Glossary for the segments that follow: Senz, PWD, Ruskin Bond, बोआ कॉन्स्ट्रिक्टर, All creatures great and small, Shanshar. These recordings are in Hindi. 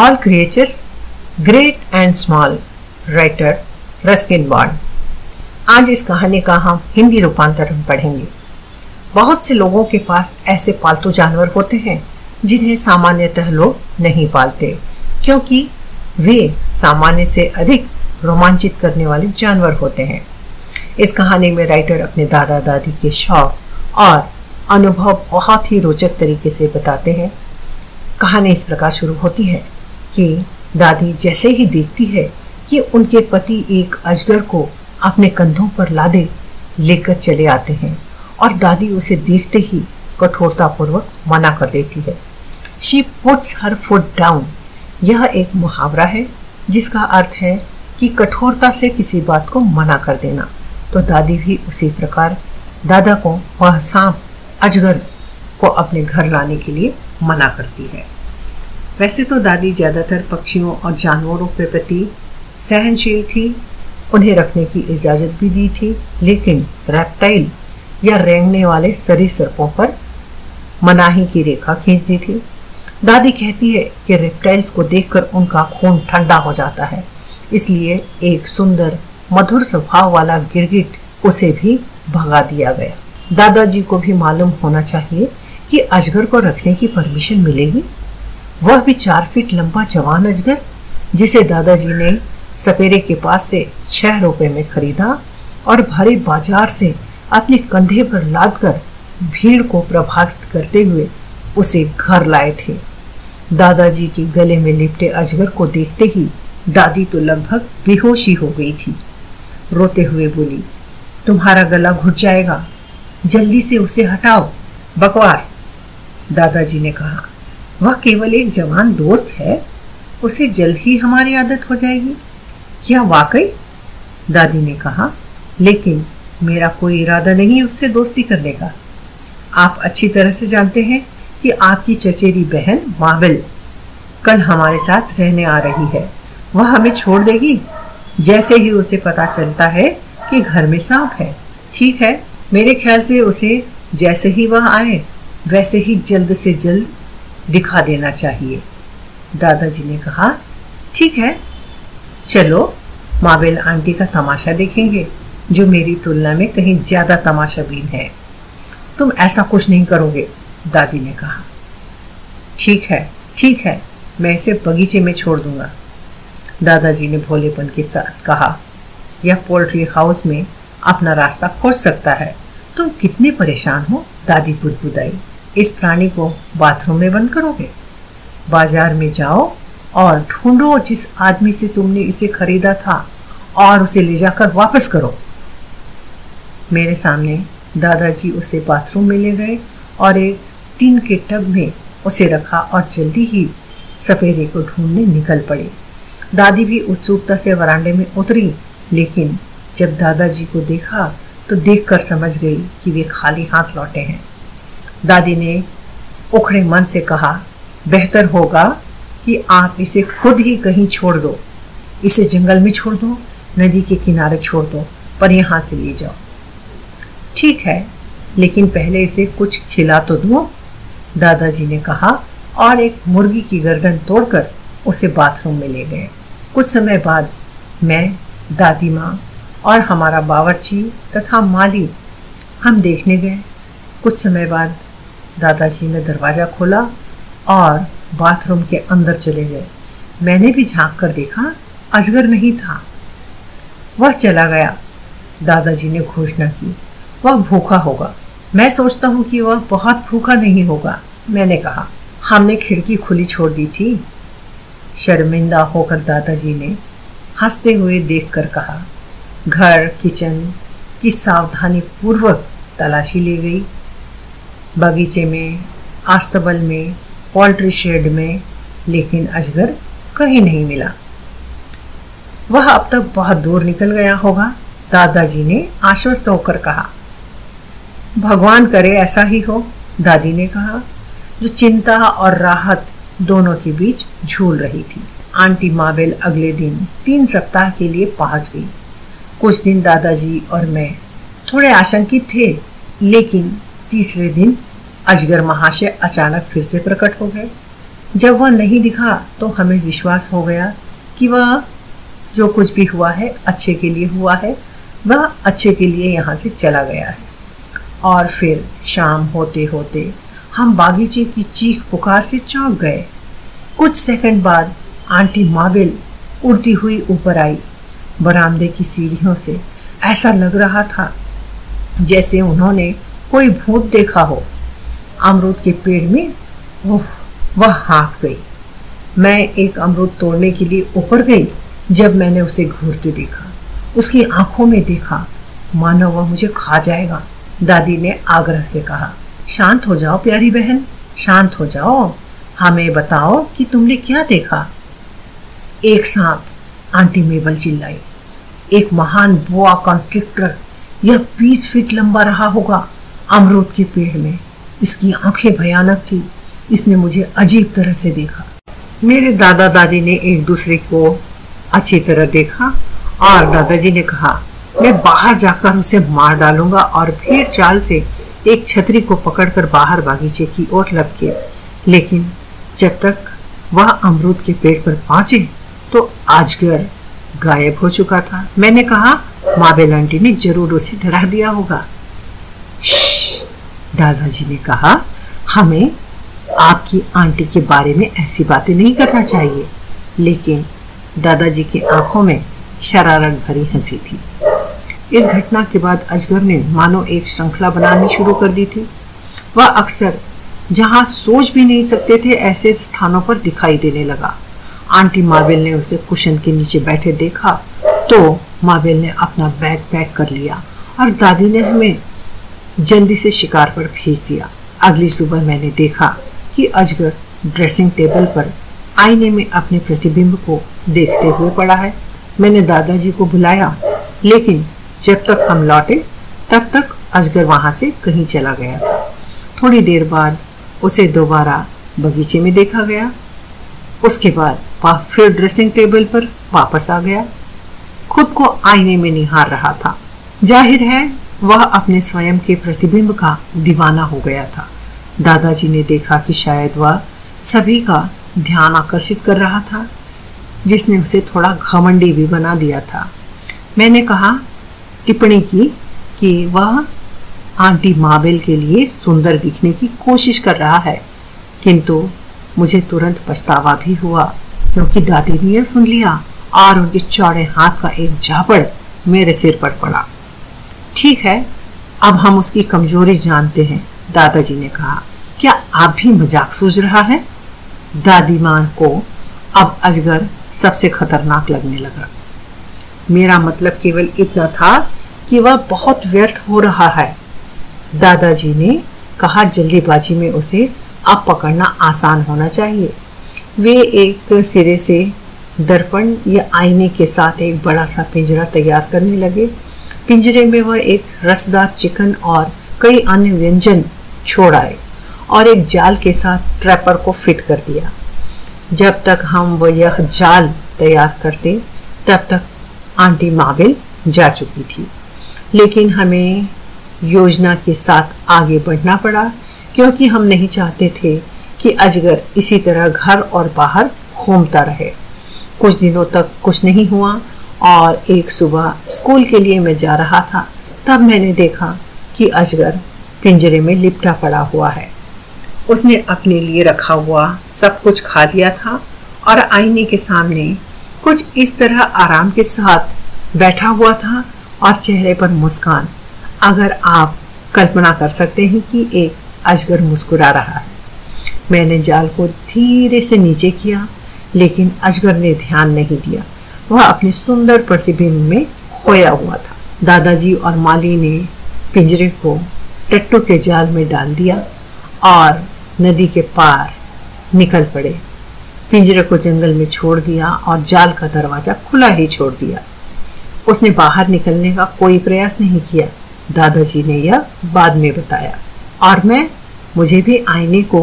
All Creatures Great and Small, writer Ruskin Bond. आज इस कहानी का हम हिंदी रूपांतरण पढ़ेंगे। बहुत से लोगों के पास ऐसे पालतू जानवर होते हैं जिन्हें सामान्यतः लोग नहीं पालते, क्योंकि वे सामान्य से अधिक रोमांचित करने वाले जानवर होते हैं। इस कहानी में राइटर अपने दादा दादी के शौक और अनुभव बहुत ही रोचक तरीके से बताते हैं। कहानी इस प्रकार शुरू होती है कि दादी जैसे ही देखती है कि उनके पति एक अजगर को अपने कंधों पर लादे लेकर चले आते हैं और दादी उसे देखते ही कठोरतापूर्वक मना कर देती है। She puts her foot down. यह एक मुहावरा है जिसका अर्थ है कि कठोरता से किसी बात को मना कर देना। तो दादी भी उसी प्रकार दादा को वह सांप अजगर को अपने घर लाने के लिए मना करती है। वैसे तो दादी ज़्यादातर पक्षियों और जानवरों के प्रति सहनशील थी, उन्हें रखने की इजाज़त भी दी थी, लेकिन रेप्टाइल या रेंगने वाले सरीसृपों पर मनाही की रेखा खींचती थी। दादी कहती है कि रेप्टाइल्स को देखकर उनका खून ठंडा हो जाता है, इसलिए एक सुंदर मधुर स्वभाव वाला गिरगिट उसे भी भगा दिया गया। दादाजी को भी मालूम होना चाहिए कि अजगर को रखने की परमिशन मिलेगी। वह भी 4 फीट लंबा जवान अजगर, जिसे दादाजी ने सपेरे के पास से 6 रुपए में खरीदा और भरे बाजार से अपने कंधे पर लादकर भीड़ को प्रभावित करते हुए उसे घर लाए थे। दादाजी के गले में लिपटे अजगर को देखते ही दादी तो लगभग बेहोशी हो गई थी। रोते हुए बोली, तुम्हारा गला घुट जाएगा, जल्दी से उसे हटाओ। बकवास, दादाजी ने कहा, वह केवल एक जवान दोस्त है, उसे जल्द ही हमारी आदत हो जाएगी। क्या वाकई? दादी ने कहा, लेकिन मेरा कोई इरादा नहीं उससे दोस्ती करने का। आप अच्छी तरह से जानते हैं कि आपकी चचेरी बहन माविल कल हमारे साथ रहने आ रही है। वह हमें छोड़ देगी जैसे ही उसे पता चलता है कि घर में सांप है। ठीक है, मेरे ख्याल से उसे जैसे ही वह आए वैसे ही जल्द से जल्द दिखा देना चाहिए। दादाजी ने कहा, ठीक है, चलो मावेल आंटी का तमाशा देखेंगे, जो मेरी तुलना में कहीं ज़्यादा तमाशाबीन है। तुम ऐसा कुछ नहीं करोगे, दादी ने कहा। ठीक है, मैं इसे बगीचे में छोड़ दूंगा, दादाजी ने भोलेपन के साथ कहा। यह पोल्ट्री हाउस में अपना रास्ता खोज सकता है। तुम कितने परेशान हो, दादी बुदबुदाई। इस प्राणी को बाथरूम में बंद करोगे? बाजार में जाओ और ढूंढो जिस आदमी से तुमने इसे खरीदा था और उसे ले जाकर वापस करो। मेरे सामने दादाजी उसे बाथरूम में ले गए और एक टीन के टब में उसे रखा और जल्दी ही सपेरे को ढूंढने निकल पड़े। दादी भी उत्सुकता से वरांडे में उतरी, लेकिन जब दादाजी को देखा तो देखकर समझ गई कि वे खाली हाथ लौटे हैं। दादी ने उखड़े मन से कहा, बेहतर होगा कि आप इसे खुद ही कहीं छोड़ दो। इसे जंगल में छोड़ दो, नदी के किनारे छोड़ दो, पर यहाँ से ले जाओ। ठीक है, लेकिन पहले इसे कुछ खिला तो दो, दादाजी ने कहा और एक मुर्गी की गर्दन तोड़कर उसे बाथरूम में ले गए। कुछ समय बाद मैं, दादी माँ और हमारा बावर्ची तथा माली हम देखने गए। कुछ समय बाद दादाजी ने दरवाज़ा खोला और बाथरूम के अंदर चले गए। मैंने भी झांक कर देखा, अजगर नहीं था, वह चला गया। दादाजी ने घोषणा की, वह भूखा होगा। मैं सोचता हूँ कि वह बहुत भूखा नहीं होगा, मैंने कहा। हमने खिड़की खुली छोड़ दी थी, शर्मिंदा होकर दादाजी ने हंसते हुए देखकर कहा। घर किचन की सावधानी पूर्वक तलाशी ली गई। बगीचे में, आस्तबल में, पोल्ट्री शेड में, लेकिन अजगर कहीं नहीं मिला। वह अब तक बहुत दूर निकल गया होगा, दादाजी ने आश्वस्त होकर कहा। भगवान करे ऐसा ही हो, दादी ने कहा, जो चिंता और राहत दोनों के बीच झूल रही थी। आंटी मावेल अगले दिन 3 सप्ताह के लिए पहुंच गई। कुछ दिन दादाजी और मैं थोड़े आशंकित थे, लेकिन तीसरे दिन अजगर महाशय अचानक फिर से प्रकट हो गए। जब वह नहीं दिखा तो हमें विश्वास हो गया कि वह जो कुछ भी हुआ है अच्छे के लिए हुआ है, वह अच्छे के लिए यहाँ से चला गया है। और फिर शाम होते होते हम बागीचे की चीख पुकार से चौंक गए। कुछ सेकंड बाद आंटी माबेल उड़ती हुई ऊपर आई। बरामदे की सीढ़ियों से ऐसा लग रहा था जैसे उन्होंने कोई भूत देखा हो। अमरूद के पेड़ में वह हाँक गई। मैं एक अमरूद तोड़ने के लिए ऊपर गई। जब मैंने उसे घूरते देखा, उसकी आंखों में देखा मानो वह मुझे खा जाएगा। दादी ने आग्रह से कहा, शांत हो जाओ प्यारी बहन, शांत हो जाओ, हमें बताओ कि तुमने क्या देखा। एक सांप, आंटी मेबल चिल्लाई। एक महान बोआ कॉन्स्ट्रिक्टर, यह 20 फीट लंबा रहा होगा, अमरूद के पेड़ में। इसकी आंखें भयानक थी, इसने मुझे अजीब तरह से देखा। मेरे दादा दादी ने एक दूसरे को अच्छी तरह देखा और दादाजी ने कहा, मैं बाहर जाकर उसे मार डालूंगा, और भीड़ चाल से एक छतरी को पकड़कर बाहर बागीचे की ओर लपके। लेकिन जब तक वह अमरूद के पेड़ पर पहुंचे तो अजगर गायब हो चुका था। मैंने कहा, माबेल आंटी ने जरूर उसे डरा दिया होगा। दादाजी ने कहा, हमें आपकी आंटी के बारे में ऐसी बातें नहीं करना चाहिए। लेकिन दादाजी की आंखों में शरारत भरी हंसी थी। इस घटना के बाद अजगर ने मानो एक श्रृंखला बनानी शुरू कर दी थी। वह अक्सर जहां सोच भी नहीं सकते थे ऐसे स्थानों पर दिखाई देने लगा। आंटी माबेल ने उसे कुशन के नीचे बैठे देखा तो माबेल ने अपना बैग पैक कर लिया और दादी ने हमें जल्दी से शिकार पर भेज दिया। अगली सुबह मैंने देखा कि अजगर ड्रेसिंग टेबल पर आईने में अपने प्रतिबिंब को देखते हुए पड़ा है। मैंने दादाजी को बुलाया, लेकिन जब तक हम लौटे तब तक अजगर वहां से कहीं चला गया था। थोड़ी देर बाद उसे दोबारा बगीचे में देखा गया। उसके बाद वह फिर ड्रेसिंग टेबल पर वापस आ गया। खुद को आईने में निहार रहा था। जाहिर है वह अपने स्वयं के प्रतिबिंब का दीवाना हो गया था। दादाजी ने देखा कि शायद वह सभी का ध्यान आकर्षित कर रहा था, जिसने उसे थोड़ा घमंडी भी बना दिया था। मैंने कहा, टिप्पणी की कि वह आंटी माबेल के लिए सुंदर दिखने की कोशिश कर रहा है, किंतु मुझे तुरंत पछतावा भी हुआ क्योंकि दादी ने यह सुन लिया और उनके चौड़े हाथ का एक झापड़ मेरे सिर पर पड़ा। ठीक है, अब हम उसकी कमजोरी जानते हैं, दादाजी ने कहा। क्या आप भी मजाक सूझ रहा है? दादी मां को अब अजगर सबसे खतरनाक लगने लगा। मेरा मतलब केवल इतना था कि वह बहुत व्यर्थ हो रहा है। दादाजी ने कहा, जल्दीबाजी में उसे अब पकड़ना आसान होना चाहिए। वे एक सिरे से दर्पण या आईने के साथ एक बड़ा सा पिंजरा तैयार करने लगे। पिंजरे में वह एक रसदार चिकन और कई अन्य व्यंजन छोड़ आए और एक जाल के साथ ट्रैपर को फिट कर दिया। जब तक हम वो यह जाल तैयार करते तब तक आंटी माबेल जा चुकी थी। लेकिन हमें योजना के साथ आगे बढ़ना पड़ा क्योंकि हम नहीं चाहते थे कि अजगर इसी तरह घर और बाहर घूमता रहे। कुछ दिनों तक कुछ नहीं हुआ और एक सुबह स्कूल के लिए मैं जा रहा था, तब मैंने देखा कि अजगर पिंजरे में लिपटा पड़ा हुआ है। उसने अपने लिए रखा हुआ सब कुछ खा लिया था और आईने के सामने कुछ इस तरह आराम के साथ बैठा हुआ था और चेहरे पर मुस्कान। अगर आप कल्पना कर सकते हैं कि एक अजगर मुस्कुरा रहा है। मैंने जाल को धीरे से नीचे किया, लेकिन अजगर ने ध्यान नहीं दिया। वह अपने सुंदर प्रतिबिंब में खोया हुआ था। दादाजी और माली ने पिंजरे को टट्टू के जाल में डाल दिया और नदी के पार निकल पड़े। पिंजरे को जंगल में छोड़ दिया और जाल का दरवाजा खुला ही छोड़ दिया। उसने बाहर निकलने का कोई प्रयास नहीं किया, दादाजी ने यह बाद में बताया। और मुझे भी आईने को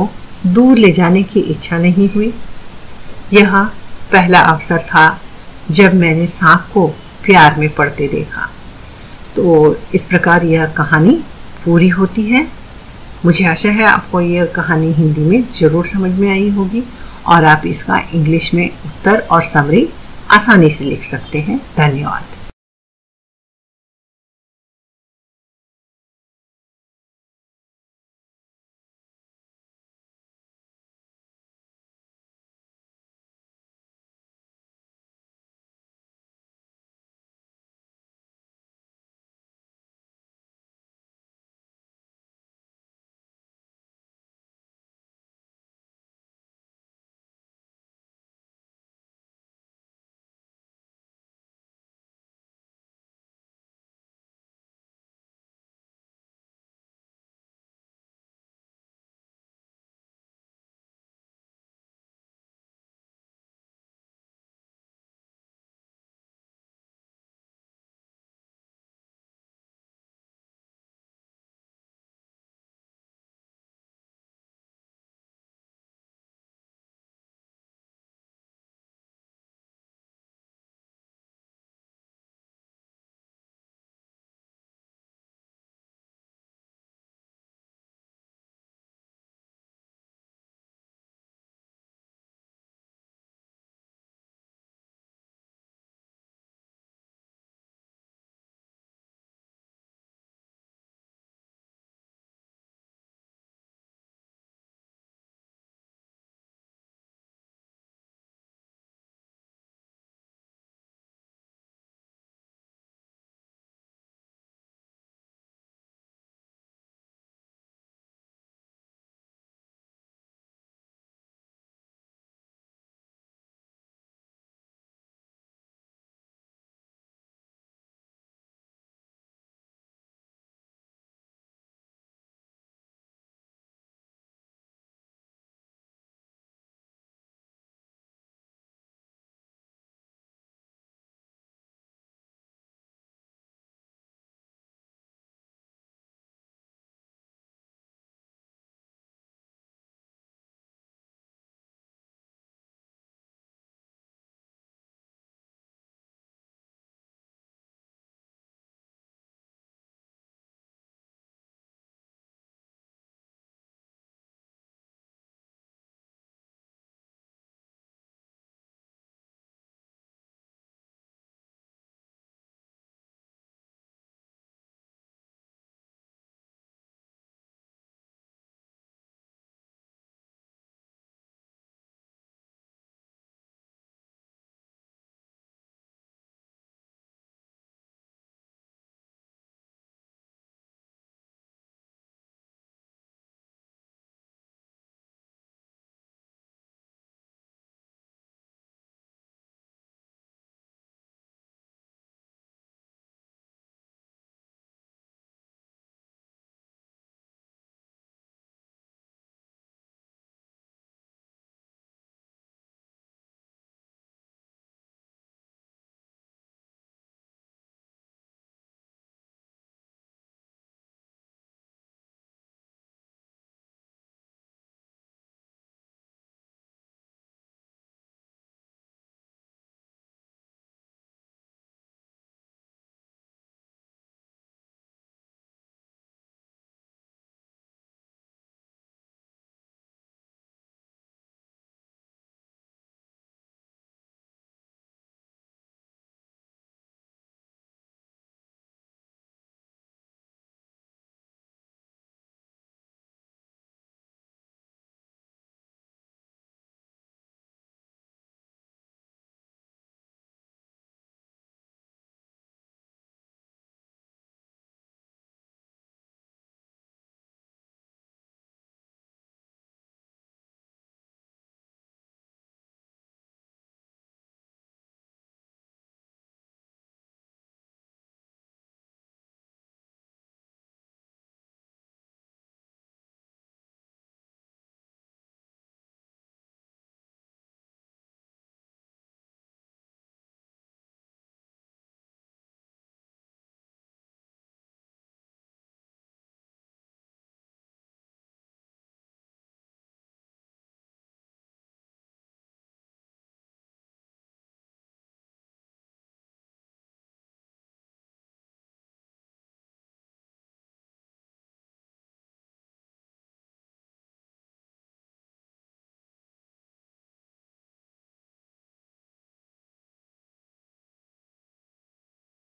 दूर ले जाने की इच्छा नहीं हुई। यह पहला अवसर था जब मैंने सांप को प्यार में पड़ते देखा। तो इस प्रकार यह कहानी पूरी होती है। मुझे आशा है आपको यह कहानी हिंदी में ज़रूर समझ में आई होगी और आप इसका इंग्लिश में उत्तर और समरी आसानी से लिख सकते हैं। धन्यवाद।